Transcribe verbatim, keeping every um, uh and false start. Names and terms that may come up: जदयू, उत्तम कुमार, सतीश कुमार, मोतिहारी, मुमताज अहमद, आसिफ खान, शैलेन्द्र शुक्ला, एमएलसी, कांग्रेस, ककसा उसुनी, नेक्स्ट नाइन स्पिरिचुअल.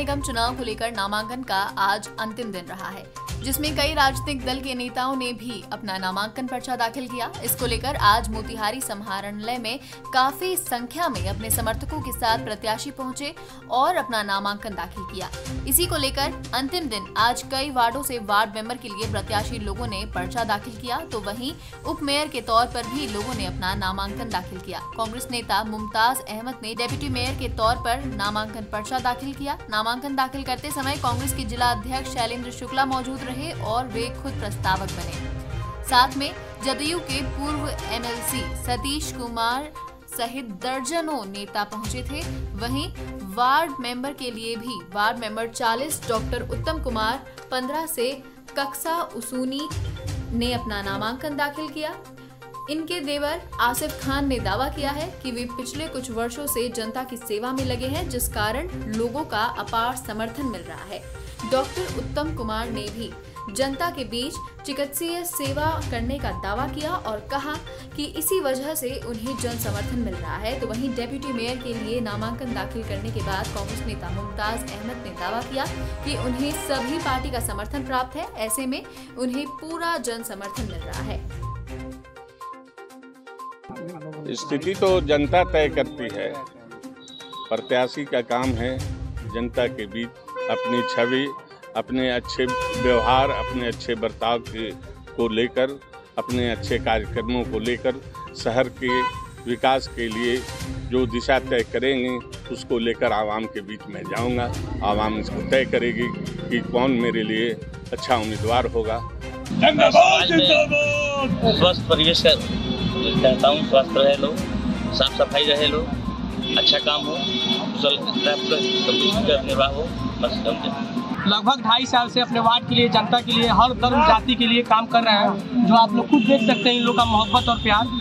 निगम चुनाव को लेकर नामांकन का आज अंतिम दिन रहा है, जिसमें कई राजनीतिक दल के नेताओं ने भी अपना नामांकन पर्चा दाखिल किया। इसको लेकर आज मोतिहारी समाहरणालय में काफी संख्या में अपने समर्थकों के साथ प्रत्याशी पहुंचे और अपना नामांकन दाखिल किया। इसी को लेकर अंतिम दिन आज कई वार्डों से वार्ड मेंबर के लिए प्रत्याशी लोगों ने पर्चा दाखिल किया, तो वहीं उप मेयर के तौर पर भी लोगों ने अपना नामांकन दाखिल किया। कांग्रेस नेता मुमताज अहमद ने डिप्टी मेयर के तौर पर नामांकन पर्चा दाखिल किया। नामांकन दाखिल करते समय कांग्रेस के जिला अध्यक्ष शैलेन्द्र शुक्ला मौजूद रहे और वे खुद प्रस्तावक बने। साथ में जदयू के पूर्व एमएलसी सतीश कुमार सहित दर्जनों नेता पहुंचे थे। वहीं वार्ड मेंबर के लिए भी वार्ड मेंबर चालीस डॉक्टर उत्तम कुमार पंद्रह से कक्षा उसूनी ने अपना नामांकन दाखिल किया। इनके देवर आसिफ खान ने दावा किया है कि वे पिछले कुछ वर्षों से जनता की सेवा में लगे हैं, जिस कारण लोगों का अपार समर्थन मिल रहा है। डॉक्टर उत्तम कुमार ने भी जनता के बीच चिकित्सीय सेवा करने का दावा किया और कहा कि इसी वजह से उन्हें जन समर्थन मिल रहा है। तो वहीं डिप्टी मेयर के लिए नामांकन दाखिल करने के बाद कांग्रेस नेता मुमताज अहमद ने दावा किया कि उन्हें सभी पार्टी का समर्थन प्राप्त है, ऐसे में उन्हें पूरा जन समर्थन मिल रहा है। स्थिति तो जनता तय करती है, प्रत्याशी का काम है जनता के बीच अपनी छवि, अपने अच्छे व्यवहार, अपने अच्छे बर्ताव के को लेकर, अपने अच्छे कार्यक्रमों को लेकर शहर के विकास के लिए जो दिशा तय करेंगे उसको लेकर आवाम के बीच में जाऊंगा। आवाम इसको तय करेगी कि कौन मेरे लिए अच्छा उम्मीदवार होगा। स्वस्थ परिवेश कहता हूँ, स्वस्थ रहे लोग, साफ सफाई रहे लोग, अच्छा काम हो, कुशल का निर्वाह हो, बस समझे। लगभग ढाई साल से अपने वार्ड के लिए, जनता के लिए, हर धर्म जाति के लिए काम कर रहे हैं, जो आप लोग खुद देख सकते हैं इन लोग का मोहब्बत और प्यार।